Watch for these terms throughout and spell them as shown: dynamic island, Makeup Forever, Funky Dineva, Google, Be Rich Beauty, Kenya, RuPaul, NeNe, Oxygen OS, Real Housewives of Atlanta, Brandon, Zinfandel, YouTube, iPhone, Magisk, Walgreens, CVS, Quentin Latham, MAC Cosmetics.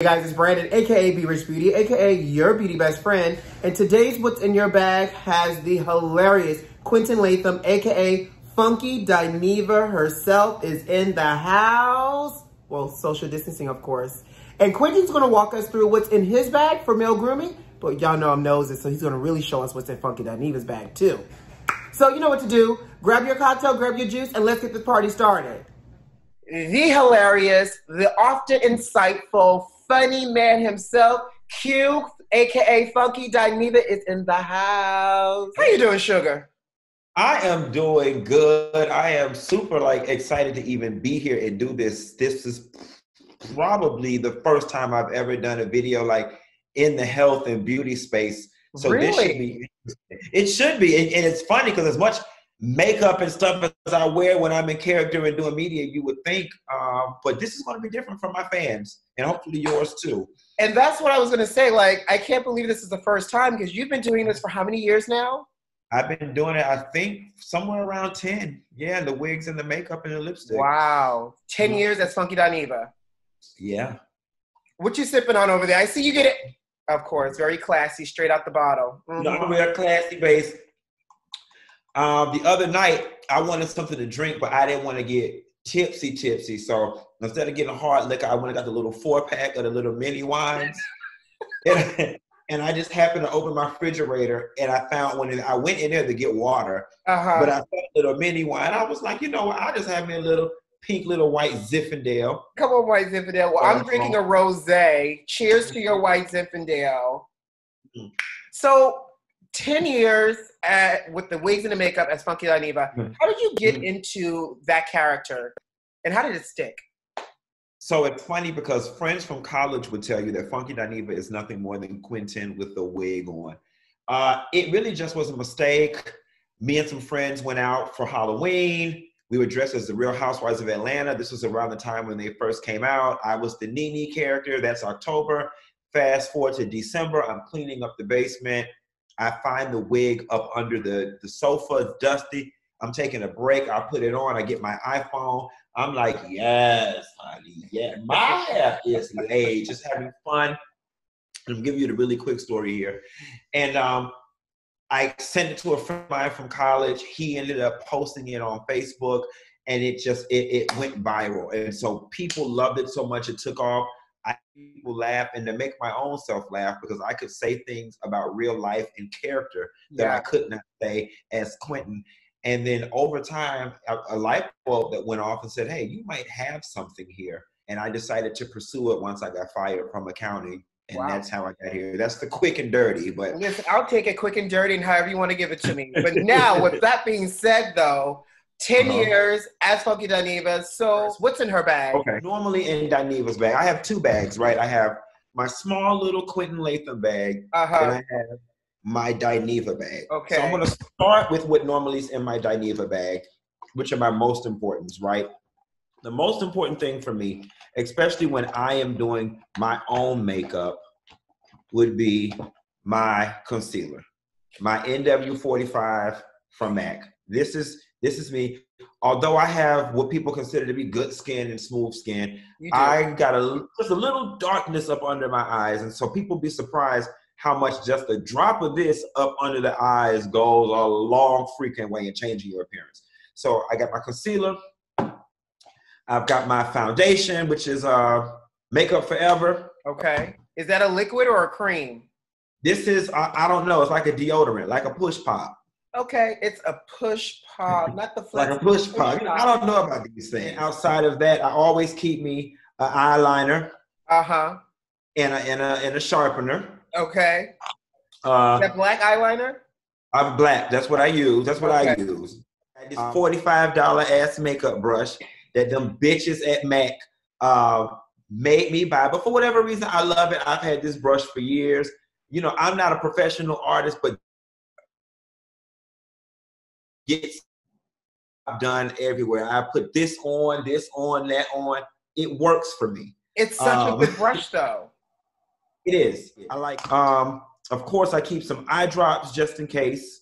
Hey guys, it's Brandon, aka Be Rich Beauty, aka your beauty best friend, and today's What's in Your Bag has the hilarious Quentin Latham, aka Funky Dineva herself, is in the house. Well, social distancing, of course. And Quentin's gonna walk us through what's in his bag for male grooming, but y'all know I'm nosy, so he's gonna really show us what's in Funky Dineva's bag too. So you know what to do. Grab your cocktail, grab your juice, and let's get this party started. The hilarious, the often insightful, funny man himself, Q, aka Funky Dineva, is in the house. How you doing, Sugar? I am doing good. I am super excited to even be here and do this. This is probably the first time I've ever done a video in the health and beauty space. So really? This should be interesting. It should be, and it's funny because as much makeup and stuff as I wear when I'm in character and doing media, you would think, but this is going to be different from my fans and hopefully yours too. And that's what I was going to say. I can't believe this is the first time because you've been doing this for how many years now? I've been doing it, I think, somewhere around 10. Yeah, the wigs and the makeup and the lipstick. Wow. 10 years at Funky Dineva. Yeah. What you sipping on over there? I see you get it. Of course, very classy, straight out the bottle. Mm-hmm. No, we are classy based. The other night, I wanted something to drink, but I didn't want to get tipsy. So instead of getting hard liquor, I went and got the little 4-pack of the little mini wines. and I just happened to open my refrigerator, and I found one. And I went in there to get water, but I found a little mini wine. I was like, you know what? I just have me a little pink, little white Zinfandel. Come on, white Zinfandel. Well, I'm drinking a rosé. Cheers to your white Zinfandel. Mm-hmm. So 10 years with the wigs and the makeup as Funky Dineva. How did you get into that character and how did it stick? So it's funny because friends from college would tell you that Funky Dineva is nothing more than Quentin with the wig on. It really just was a mistake. Me and some friends went out for Halloween. We were dressed as the Real Housewives of Atlanta. This was around the time when they first came out. I was the NeNe character. That's October. Fast forward to December. I'm cleaning up the basement. I find the wig up under the sofa, dusty. I'm taking a break. I put it on. I get my iPhone. I'm like, yes, honey, yeah. My hair is laid. Just having fun. I'm giving you the really quick story here. And I sent it to a friend of mine from college. He ended up posting it on Facebook, and it just it went viral. And so people loved it so much it took off. People laugh and to make my own self laugh because I could say things about real life and character that I could not say as Quentin. And then over time, a light bulb that went off and said, hey, you might have something here. And I decided to pursue it once I got fired from accounting. And that's how I got here. That's the quick and dirty. But listen, I'll take it quick and dirty and however you want to give it to me. But now, with that being said, though, 10 years as Funky Dineva. So what's in her bag? Okay. Normally in Dineva's bag, I have two bags, right? I have my small little Quentin Latham bag, and I have my Dineva bag. Okay. So I'm going to start with what normally is in my Dineva bag, which are my most important, right? The most important thing for me, especially when I am doing my own makeup, would be my concealer, my NW45 from MAC. This is me. Although I have what people consider to be good skin and smooth skin, I got just a little darkness up under my eyes. And so people be surprised how much just a drop of this up under the eyes goes a long freaking way in changing your appearance. So I got my concealer. I've got my foundation, which is Makeup Forever. Okay. Is that a liquid or a cream? This is, I don't know. It's like a deodorant, like a push pop. Okay, it's a push pop, not the flex. Like a push pop. I don't know about these things. Outside of that, I always keep me an eyeliner. And a sharpener. Okay. Is that black eyeliner? I'm black. That's what I use. That's what I use. This $45 ass makeup brush that them bitches at MAC made me buy. But for whatever reason, I love it. I've had this brush for years. You know, I'm not a professional artist, but gets done everywhere. I put this on, that on. It works for me. It's such a good brush, though. It is. I like. Of course, I keep some eye drops just in case.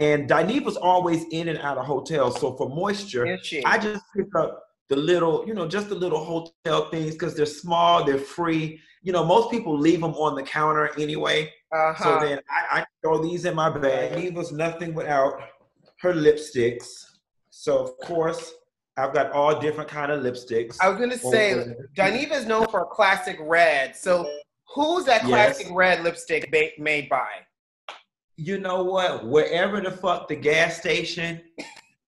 And Dineva's always in and out of hotels, so for moisture, I just pick up the little, just the little hotel things because they're small, they're free. you know, most people leave them on the counter anyway. Uh-huh. So then I throw these in my bag. He was nothing without her lipsticks. So, of course, I've got all different kind of lipsticks. I was going to say, Dineva is known for a classic red. So who's that classic red lipstick made by? You know what? Wherever the fuck the gas station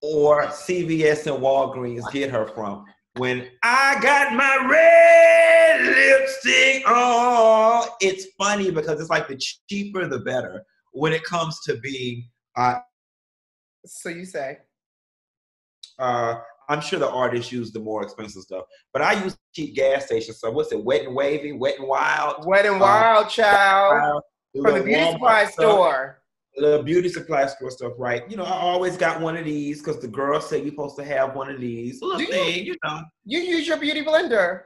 or CVS and Walgreens get her from. When I got my red lipstick on, it's funny because it's like the cheaper the better when it comes to being. So you say? I'm sure the artists use the more expensive stuff, but I use cheap gas station stuff. What's it? Wet and Wavy, Wet and Wild. Wet and Wild, child. From the beauty supply store. The beauty supply store stuff, right? You know, I always got one of these because the girl said you're supposed to have one of these. Little thing, you know. You use your beauty blender.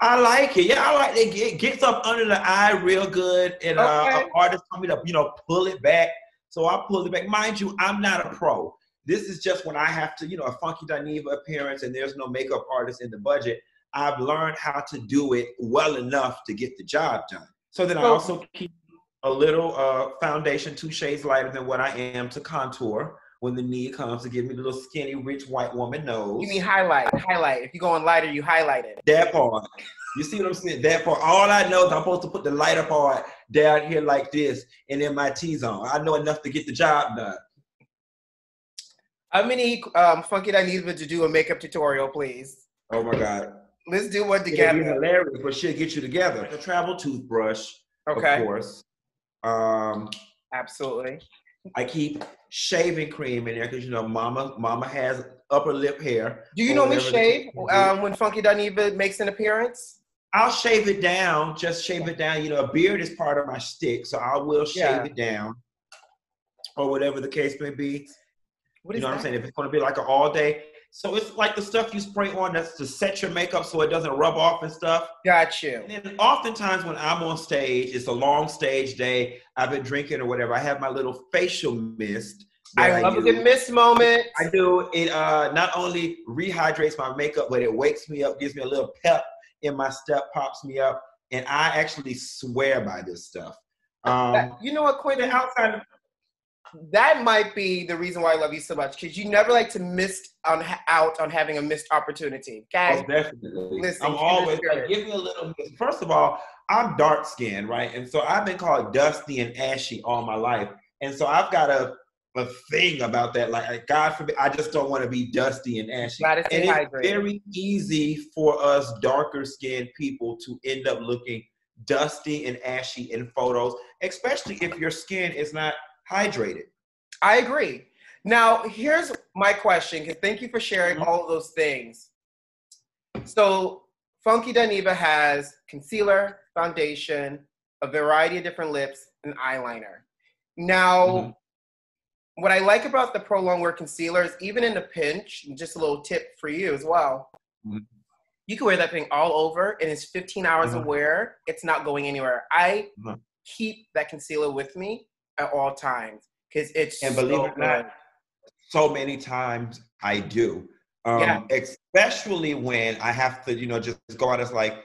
I like it. Yeah, I like it. It gets up under the eye real good. And an artist told me to, you know, pull it back. So I pulled it back. Mind you, I'm not a pro. This is just when I have to, you know, a Funky Dineva appearance and there's no makeup artist in the budget. I've learned how to do it well enough to get the job done. So then I also keep a little foundation, 2 shades lighter than what I am to contour when the need comes to give me the little skinny, rich white woman nose. You mean highlight. If you're going lighter, you highlight it. That part. You see what I'm saying? That part. All I know is I'm supposed to put the lighter part down here like this and in my T-zone. I know enough to get the job done. How many Funky Dineva to do a makeup tutorial, please? Oh my God. Let's do one together. It'll be hilarious, but she'll get you together. A travel toothbrush, of course. Absolutely. I keep shaving cream in there because, you know, mama has upper lip hair. Do you normally shave when Funky Dineva makes an appearance? I'll shave it down, just shave it down. You know, a beard is part of my shtick, so I will shave it down or whatever the case may be. What you know that? What I'm saying? If it's going to be like an all day. So it's like the stuff you spray on that's to set your makeup so it doesn't rub off and stuff. Got you. And then oftentimes when I'm on stage, it's a long stage day, I've been drinking or whatever, I have my little facial mist. I love a good mist moment. I do. It not only rehydrates my makeup, but it wakes me up, gives me a little pep in my step, pops me up. And I actually swear by this stuff. You know what, Quentin, outside of that might be the reason why I love you so much, because you never like to miss out on having a missed opportunity. Okay? Oh, definitely. Listen, I'm always like, give me a little miss. First of all, I'm dark skinned, right? And so I've been called dusty and ashy all my life. And so I've got a thing about that. Like, God forbid, I just don't want to be dusty and ashy. And it's very easy for us darker skinned people to end up looking dusty and ashy in photos, especially if your skin is not hydrated. I agree. Now, here's my question, because thank you for sharing all of those things. So, Funky Dineva has concealer, foundation, a variety of different lips, and eyeliner. Now, what I like about the Pro Longwear concealer is even in a pinch, just a little tip for you as well, you can wear that thing all over, and it's 15 hours of wear. It's not going anywhere. I keep that concealer with me at all times, because it's and believe it or not, so many times I do. Especially when I have to, you know, just go out as like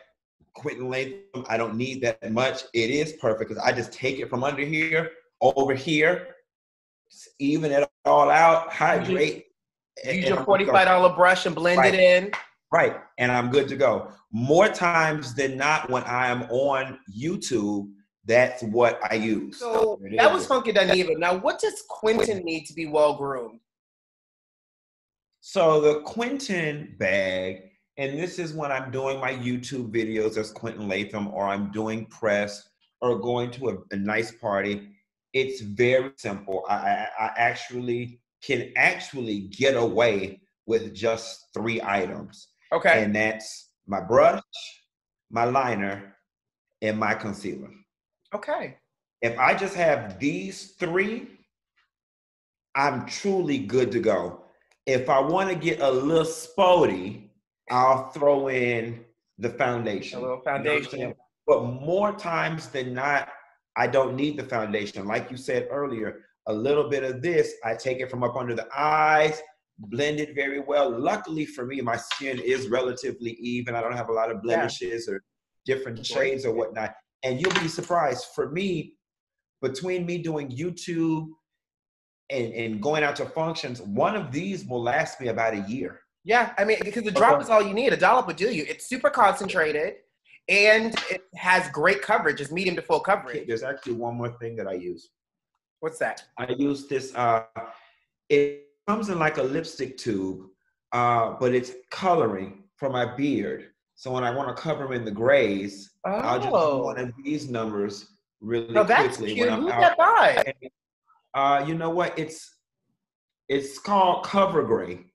Quentin Latham. I don't need that much. It is perfect because I just take it from under here, over here, just even it all out, hydrate. Use your $45 brush and blend it in. Right, and I'm good to go. More times than not when I am on YouTube, that's what I use. So that was Funky Dineva. Now, what does Quentin need to be well-groomed? So the Quentin bag, and this is when I'm doing my YouTube videos as Quentin Latham, or I'm doing press, or going to a nice party. It's very simple. I actually can get away with just 3 items. Okay. And that's my brush, my liner, and my concealer. Okay. If I just have these 3, I'm truly good to go. If I want to get a little spotty, I'll throw in the foundation. A little foundation. You know, but more times than not, I don't need the foundation. Like you said earlier, a little bit of this, I take it from up under the eyes, blend it very well. Luckily for me, my skin is relatively even. I don't have a lot of blemishes or different shades or whatnot. And you'll be surprised. For me, between me doing YouTube and going out to functions, one of these will last me about a year. Yeah, I mean, because the drop is all you need. A dollop will do you. It's super concentrated, and it has great coverage. It's medium to full coverage. There's actually one more thing that I use. What's that? I use this. It comes in like a lipstick tube, but it's coloring for my beard. So when I want to cover in the grays, I'll just do one of these numbers really quickly. Cute. When I'm out. That you know what? It's called Cover Gray.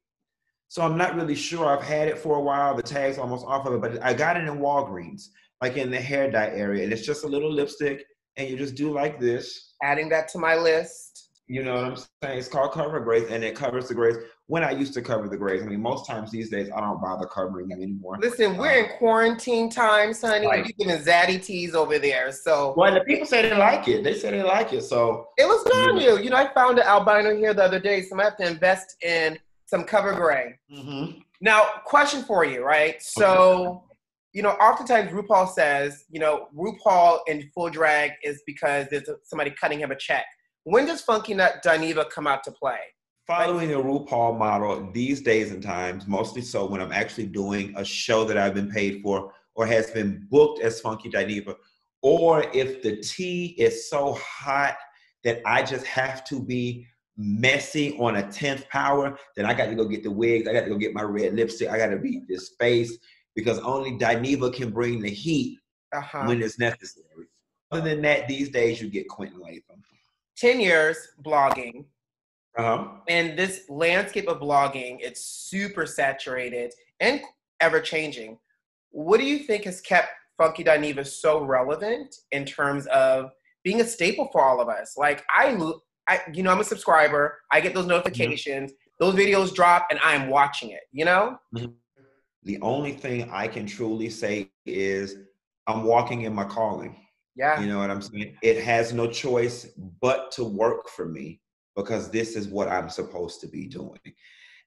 So I'm not really sure. I've had it for a while. The tag's almost off of it, but I got it in Walgreens, like in the hair dye area. And it's just a little lipstick, and you just do like this. Adding that to my list. You know what I'm saying? It's called Cover Grays, and it covers the grays. When I used to cover the grays, I mean, most times these days, I don't bother covering them anymore. Listen, we're in quarantine times, honey. Like, you're giving zaddy teas over there, so. Well, the people say they like it. They say they like it, so. It was good on you. You know, I found an albino hair the other day, so I have to invest in some Cover Gray. Mm-hmm. Now, question for you, right? So, you know, oftentimes RuPaul says, you know, RuPaul in full drag is because there's somebody cutting him a check. When does Funky Dineva come out to play? Following the RuPaul model these days and times, mostly so when I'm actually doing a show that I've been paid for or has been booked as Funky Dineva, or if the tea is so hot that I just have to be messy on a 10th power, then I got to go get the wigs. I got to go get my red lipstick. I got to beat this face because only Dineva can bring the heat when it's necessary. Other than that, these days you get Quentin Latham. 10 years blogging. And this landscape of blogging, it's super saturated and ever-changing. What do you think has kept Funky Dineva so relevant in terms of being a staple for all of us? Like, I you know, I'm a subscriber. I get those notifications. Those videos drop, and I'm watching it, you know? The only thing I can truly say is I'm walking in my calling. Yeah. You know what I'm saying? It has no choice but to work for me because this is what I'm supposed to be doing.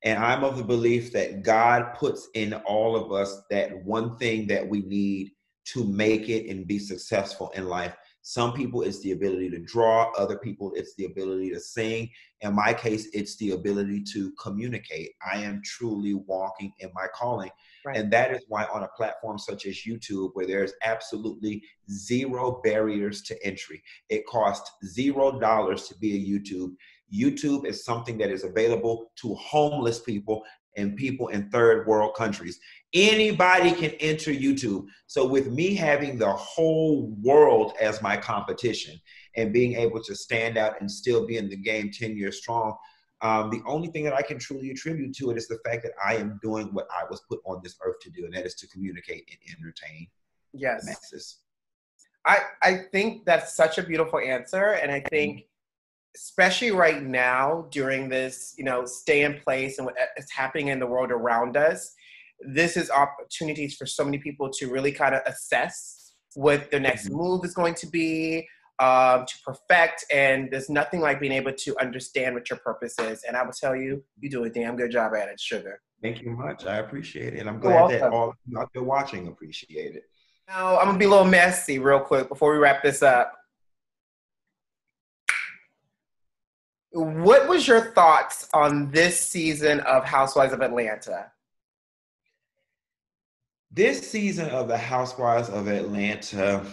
And I'm of the belief that God puts in all of us that one thing that we need to make it and be successful in life. Some people, it's the ability to draw. Other people, it's the ability to sing. In my case, it's the ability to communicate. I am truly walking in my calling. Right. And that is why on a platform such as YouTube, where there's absolutely zero barriers to entry, it costs $0 to be a YouTube. YouTube is something that is available to homeless people and people in third world countries. Anybody can enter YouTube. So with me having the whole world as my competition and being able to stand out and still be in the game 10 years strong, the only thing that I can truly attribute to it is the fact that I am doing what I was put on this earth to do, and that is to communicate and entertain the masses. I think that's such a beautiful answer, and I think especially right now during this, you know, stay in place and what is happening in the world around us, this is opportunities for so many people to really kind of assess what their next move is going to be, to perfect. And there's nothing like being able to understand what your purpose is. And I will tell you, you do a damn good job at it, sugar. Thank you much. I appreciate it. And I'm glad that all of you out there watching appreciate it. Now, I'm going to be a little messy real quick before we wrap this up. What was your thoughts on this season of Housewives of Atlanta? This season of the Housewives of Atlanta,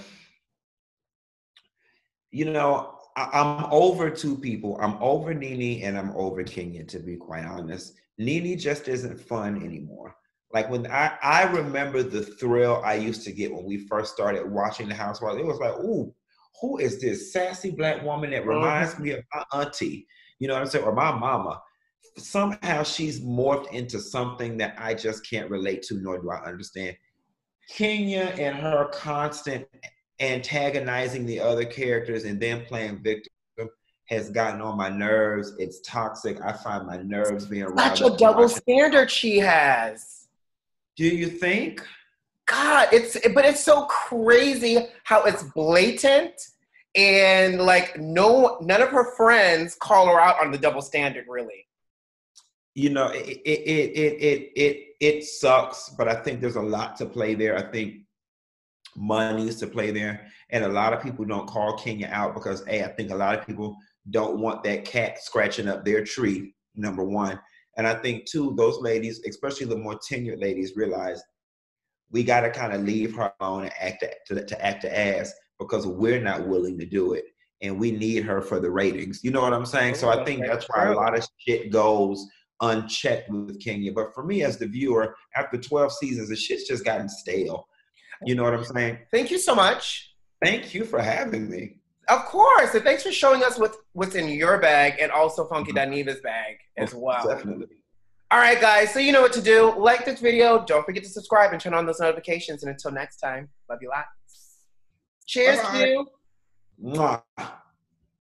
you know, I'm over two people. I'm over NeNe and I'm over Kenya, to be quite honest. NeNe just isn't fun anymore. Like when I remember the thrill I used to get when we first started watching the Housewives, it was like, ooh, who is this sassy Black woman that reminds me of my auntie, you know what I'm saying, or my mama? Somehow she's morphed into something that I just can't relate to, nor do I understand. Kenya and her constant antagonizing the other characters and then playing victim has gotten on my nerves. It's toxic. I find my nerves being robbed. Such a double standard she has. Do you think? God, it's so crazy how it's blatant. And like none of her friends call her out on the double standard, really. You know, it sucks, but I think there's a lot to play there. I think monies to play there. And a lot of people don't call Kenya out because, A, I think a lot of people don't want that cat scratching up their tree, number one. And I think, two, those ladies, especially the more tenured ladies, realize we got to kind of leave her alone and act the ass because we're not willing to do it. And we need her for the ratings. You know what I'm saying? So I think that's why a lot of shit goes unchecked with Kenya. But for me as the viewer, after 12 seasons, the shit's just gotten stale. You know what I'm saying? Thank you so much. Thank you for having me. Of course. And thanks for showing us what's in your bag and also Funky Dineva's bag as well. Definitely. All right, guys. So you know what to do. Like this video. Don't forget to subscribe and turn on those notifications. And until next time, love you lots. Cheers to you. Mwah.